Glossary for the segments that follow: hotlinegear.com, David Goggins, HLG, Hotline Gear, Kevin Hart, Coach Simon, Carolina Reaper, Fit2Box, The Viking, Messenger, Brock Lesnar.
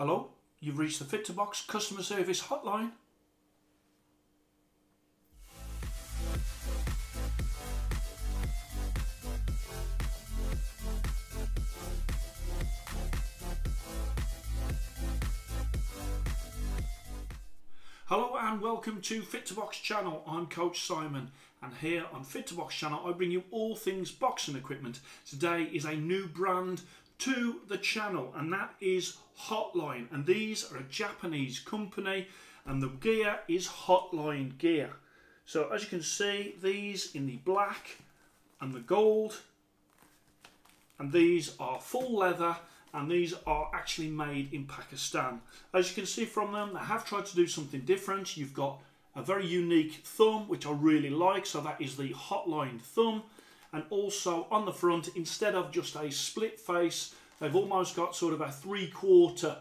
Hello, you've reached the Fit2Box customer service hotline. Hello and welcome to Fit2Box channel. I'm Coach Simon, and here on Fit2Box channel I bring you all things boxing equipment. Today is a new brand to the channel, and that is Hotline, and these are a Japanese company, and the gear is Hotline Gear. So as you can see, these in the black and the gold, and these are full leather, and these are actually made in Pakistan. As you can see from them, they have tried to do something different. You've got a very unique thumb, which I really like, so that is the Hotline thumb. And also on the front, instead of just a split face, they've almost got sort of a three quarters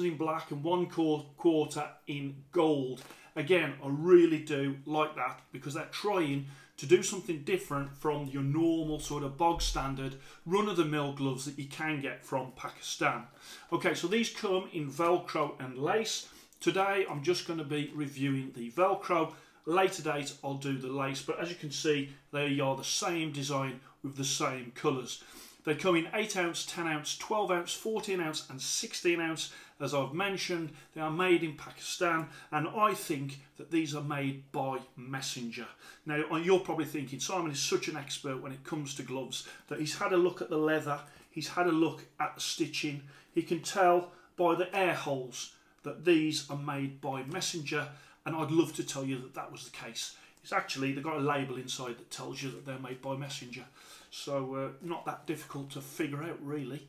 in black and one quarter in gold. Again, I really do like that because they're trying to do something different from your normal sort of bog standard run-of-the-mill gloves that you can get from Pakistan. Okay, so these come in Velcro and lace. Today, I'm just going to be reviewing the Velcro. Later date, I'll do the lace, but as you can see, they are the same design with the same colours. They come in 8 ounce, 10 ounce, 12 ounce, 14 ounce and 16 ounce. As I've mentioned, they are made in Pakistan, and I think that these are made by Messenger. Now, you're probably thinking, Simon is such an expert when it comes to gloves, that he's had a look at the leather, he's had a look at the stitching, he can tell by the air holes that these are made by Messenger. And I'd love to tell you that that was the case. It's actually, they've got a label inside that tells you that they're made by Messenger. So not that difficult to figure out, really.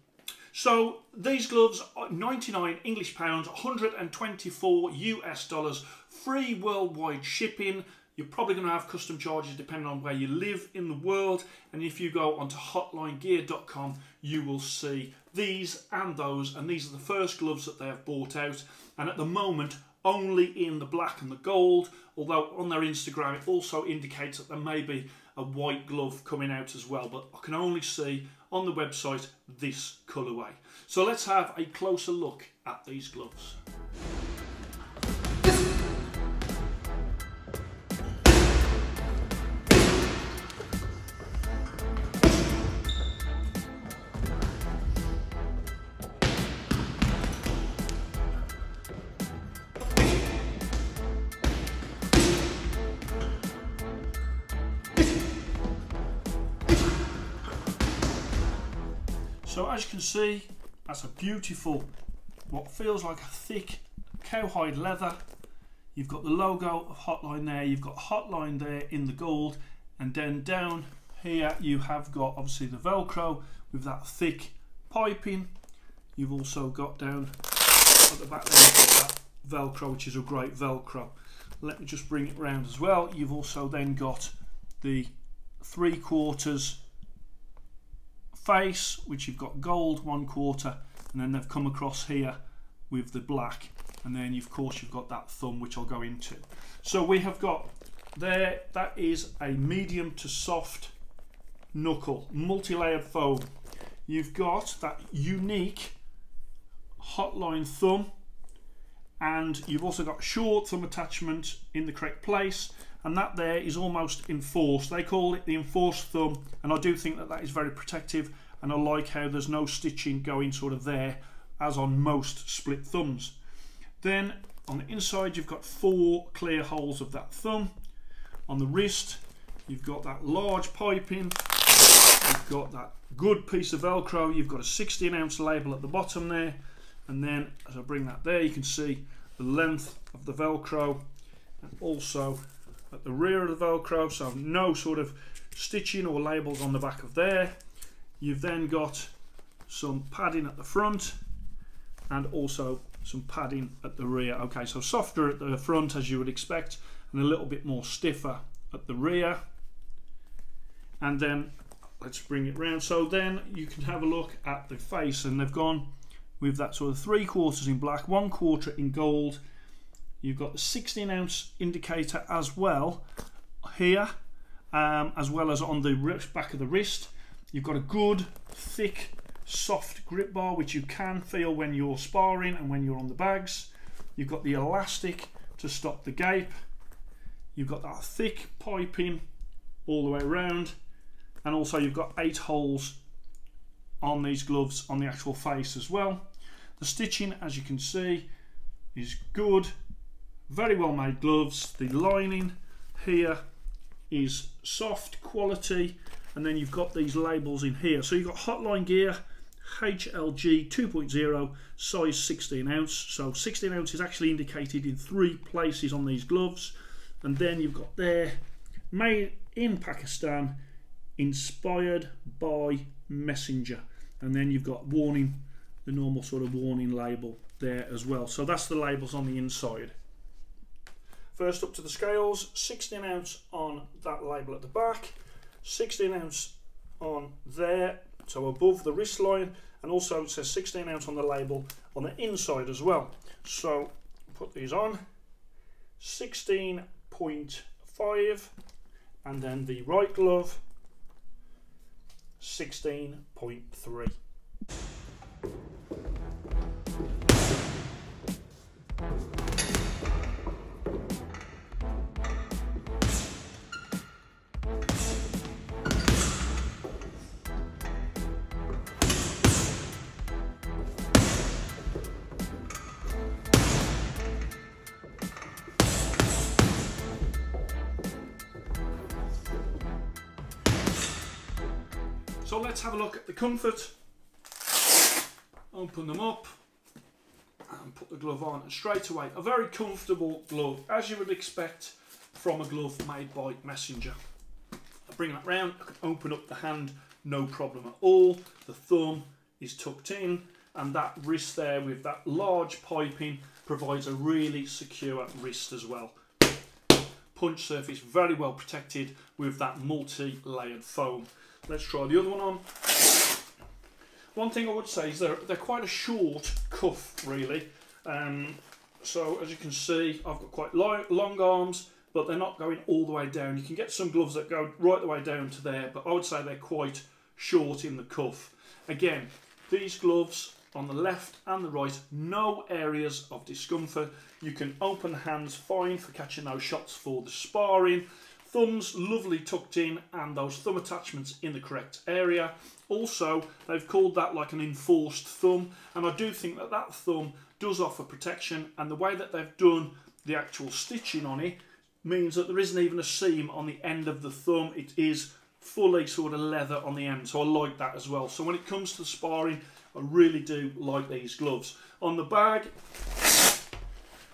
So these gloves are 99 English pounds, 124 US dollars, free worldwide shipping. You're probably going to have custom charges depending on where you live in the world. And if you go onto hotlinegear.com, you will see these and those. And these are the first gloves that they have bought out. And at the moment, only in the black and the gold, although on their Instagram it also indicates that there may be a white glove coming out as well, but I can only see on the website this colourway. So let's have a closer look at these gloves. So as you can see, that's a beautiful, what feels like a thick cowhide leather. You've got the logo of Hotline there, you've got Hotline there in the gold, and then down here you have got obviously the Velcro with that thick piping. You've also got down at the back there, you've got that Velcro, which is a great Velcro. Let me just bring it round as well. You've also then got the three quarters face, which you've got gold, one quarter, and then they've come across here with the black, and then of course you've got that thumb, which I'll go into. So we have got there, that is a medium to soft knuckle, multi-layered foam. You've got that unique Hotline thumb, and you've also got short thumb attachment in the correct place, and that there is almost enforced. They call it the enforced thumb, and I do think that that is very protective, and I like how there's no stitching going sort of there as on most split thumbs. Then on the inside you've got four clear holes of that thumb. On the wrist you've got that large piping, you've got that good piece of Velcro, you've got a 16 ounce label at the bottom there. And then as I bring that there, you can see the length of the Velcro, and also at the rear of the Velcro, so no sort of stitching or labels on the back of there. You've then got some padding at the front and also some padding at the rear. Okay, so softer at the front as you would expect, and a little bit more stiffer at the rear. And then let's bring it round. So then you can have a look at the face, and they've gone with that sort of three quarters in black, one quarter in gold. You've got the 16 ounce indicator as well here, as well as on the back of the wrist. You've got a good thick soft grip bar, which you can feel when you're sparring and when you're on the bags. You've got the elastic to stop the gape. You've got that thick piping all the way around, and also you've got 8 holes on these gloves on the actual face as well. The stitching, as you can see, is good. Very well made gloves. The lining here is soft quality, and then you've got these labels in here. So you've got Hotline Gear HLG 2.0 size 16 ounce, so 16 ounce is actually indicated in 3 places on these gloves. And then you've got there, made in Pakistan, inspired by Messenger. And then you've got warning, the normal sort of warning label there as well. So that's the labels on the inside. First up to the scales, 16 ounce on that label at the back, 16 ounce on there, so above the wrist line, and also it says 16 ounce on the label on the inside as well. So put these on, 16.5, and then the right glove 16.3. So let's have a look at the comfort. Open them up and put the glove on straight away. A very comfortable glove, as you would expect from a glove made by Messenger. I bring that round, I can open up the hand, no problem at all. The thumb is tucked in, and that wrist there with that large piping provides a really secure wrist as well. Punch surface very well protected with that multi-layered foam. Let's try the other one on. One thing I would say is they're quite a short cuff, really. So as you can see, I've got quite long arms, but they're not going all the way down. You can get some gloves that go right the way down to there, but I would say they're quite short in the cuff. Again, these gloves on the left and the right, no areas of discomfort. You can open hands fine for catching those shots for the sparring. Thumbs lovely tucked in, and those thumb attachments in the correct area. Also, they've called that like an enforced thumb, and I do think that that thumb does offer protection, and the way that they've done the actual stitching on it means that there isn't even a seam on the end of the thumb. It is fully sort of leather on the end, so I like that as well. So when it comes to sparring, I really do like these gloves. On the bag,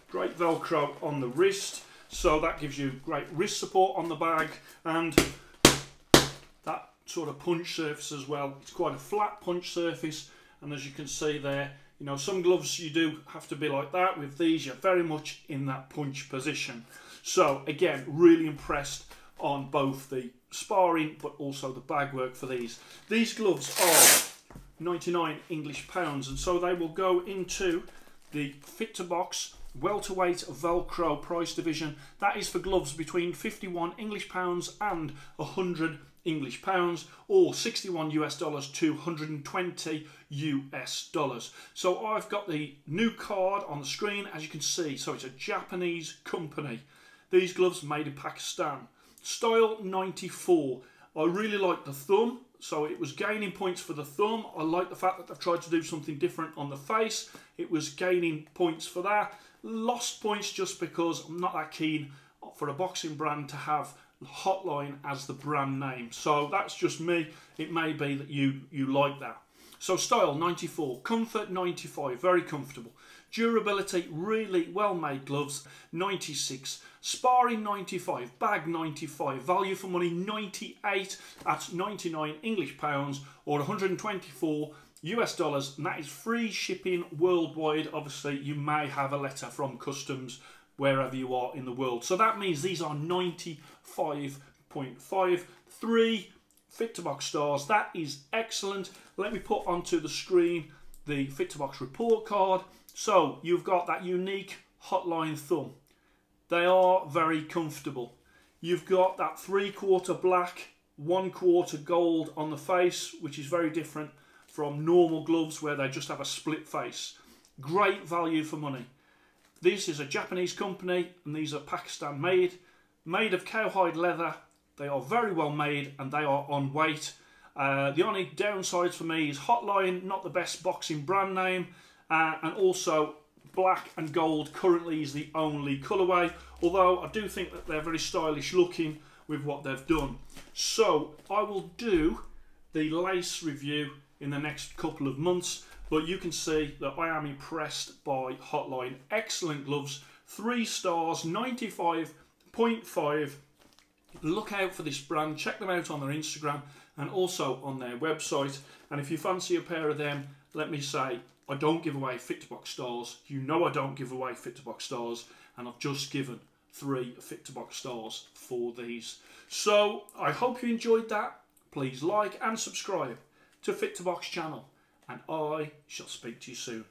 great Velcro on the wrist. So that gives you great wrist support on the bag, and that sort of punch surface as well. It's quite a flat punch surface, and as you can see there, you know, some gloves you do have to be like that. With these, you're very much in that punch position. So again, really impressed on both the sparring but also the bag work for these. These gloves are 99 English pounds, and so they will go into the Fit2Box welterweight Velcro price division. That is for gloves between 51 English pounds and 100 English pounds, or 61 US dollars to 120 US dollars. So I've got the new card on the screen, as you can see. So it's a Japanese company. These gloves made in Pakistan. Style 94. I really like the thumb, so it was gaining points for the thumb. I like the fact that they've tried to do something different on the face. It was gaining points for that. Lost points just because I'm not that keen for a boxing brand to have Hotline as the brand name. So that's just me. It may be that you like that. So style 94, comfort 95, very comfortable. Durability, really well made gloves 96, sparring 95, bag 95, value for money 98 at 99 English pounds or 124 US dollars, and that is free shipping worldwide. Obviously you may have a letter from customs wherever you are in the world. So that means these are 95.5, 3 Fit2Box stars. That is excellent. Let me put onto the screen the Fit2Box report card. So you've got that unique Hotline thumb. They are very comfortable. You've got that 3/4 black, 1/4 gold on the face, which is very different from normal gloves where they just have a split face. Great value for money. This is a Japanese company and these are Pakistan made of cowhide leather. They are very well made and they are on weight. The only downside for me is Hotline, not the best boxing brand name, and also black and gold currently is the only colourway, although I do think that they're very stylish looking with what they've done. So I will do the lace review in the next couple of months, but you can see that I am impressed by Hotline. Excellent gloves, 3 stars, 95.5. Look out for this brand, check them out on their Instagram and also on their website. And if you fancy a pair of them, let me say, I don't give away Fit2Box stars. You know I don't give away Fit2Box stars, and I've just given 3 Fit2Box stars for these. So I hope you enjoyed that. Please like and subscribe to Fit2Box channel, and I shall speak to you soon.